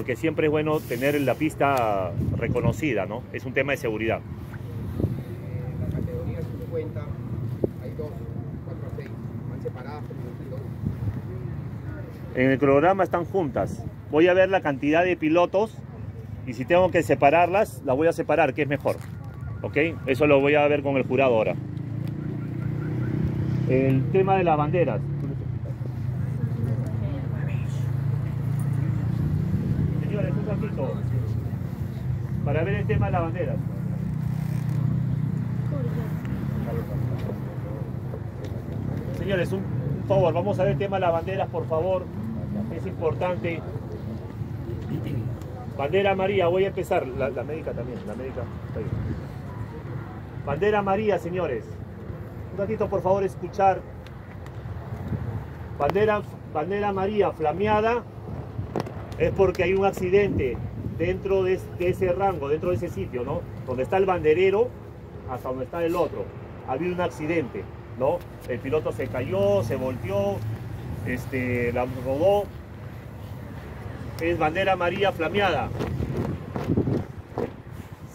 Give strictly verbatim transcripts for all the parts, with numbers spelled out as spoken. Porque siempre es bueno tener la pista reconocida, ¿no? Es un tema de seguridad. La categoría cincuenta, hay dos, cuatro a seis, van separadas por el piloto. En el cronograma están juntas. Voy a ver la cantidad de pilotos y si tengo que separarlas, las voy a separar, que es mejor. ¿Ok? Eso lo voy a ver con el jurado ahora. El tema de las banderas. Para ver el tema de las banderas. Señores, un favor, vamos a ver el tema de las banderas, por favor. Es importante. Bandera María, voy a empezar. La, la médica también, la médica. Bandera María, señores. Un ratito, por favor, escuchar. Bandera, bandera María flameada. Es porque hay un accidente dentro de ese rango, dentro de ese sitio, ¿no? Donde está el banderero hasta donde está el otro. Ha habido un accidente, ¿no? El piloto se cayó, se volteó, este, la rodó. Es bandera amarilla flameada.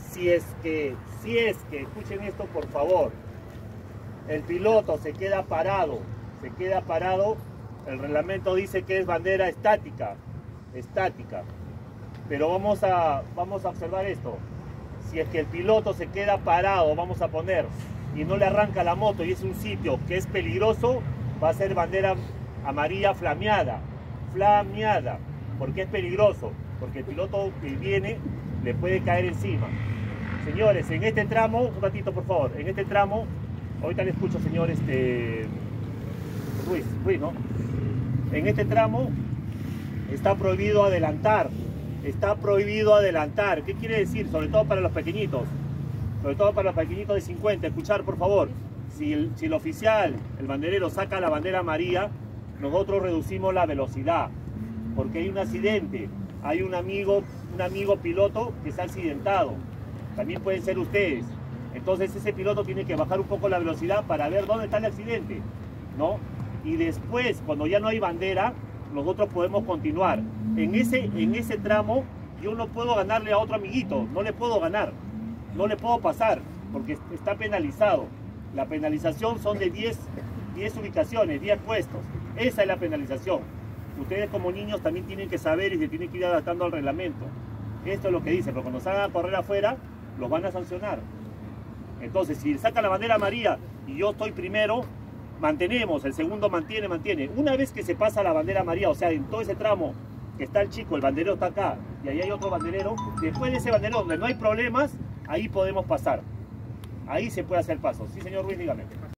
Si es que, si es que, escuchen esto por favor. El piloto se queda parado, se queda parado. El reglamento dice que es bandera estática. estática, pero vamos a, vamos a observar esto. Si es que el piloto se queda parado, vamos a poner, y no le arranca la moto y es un sitio que es peligroso, va a ser bandera amarilla flameada, flameada, porque es peligroso, porque el piloto que viene le puede caer encima. Señores, en este tramo, un ratito por favor, en este tramo, ahorita le escucho señor este, Ruiz, Ruiz, ¿no? En este tramo está prohibido adelantar, está prohibido adelantar. ¿Qué quiere decir? Sobre todo para los pequeñitos, sobre todo para los pequeñitos de cincuenta, escuchar por favor. Si el, si el oficial, el banderero saca la bandera amarilla, nosotros reducimos la velocidad, porque hay un accidente, hay un amigo, un amigo piloto que se ha accidentado, también pueden ser ustedes. Entonces ese piloto tiene que bajar un poco la velocidad para ver dónde está el accidente, ¿no? Y después, cuando ya no hay bandera, nosotros podemos continuar. En ese, en ese tramo yo no puedo ganarle a otro amiguito, no le puedo ganar, no le puedo pasar, porque está penalizado. La penalización son de diez, diez ubicaciones, diez puestos. Esa es la penalización. Ustedes como niños también tienen que saber y se tienen que ir adaptando al reglamento. Esto es lo que dice, pero cuando salgan a correr afuera, los van a sancionar. Entonces, si saca la bandera amarilla y yo estoy primero, mantenemos, el segundo mantiene, mantiene. Una vez que se pasa la bandera amarilla, o sea, en todo ese tramo que está el chico, el banderero está acá, y ahí hay otro banderero, después de ese banderero donde no hay problemas, ahí podemos pasar. Ahí se puede hacer paso. Sí, señor Ruiz, dígame.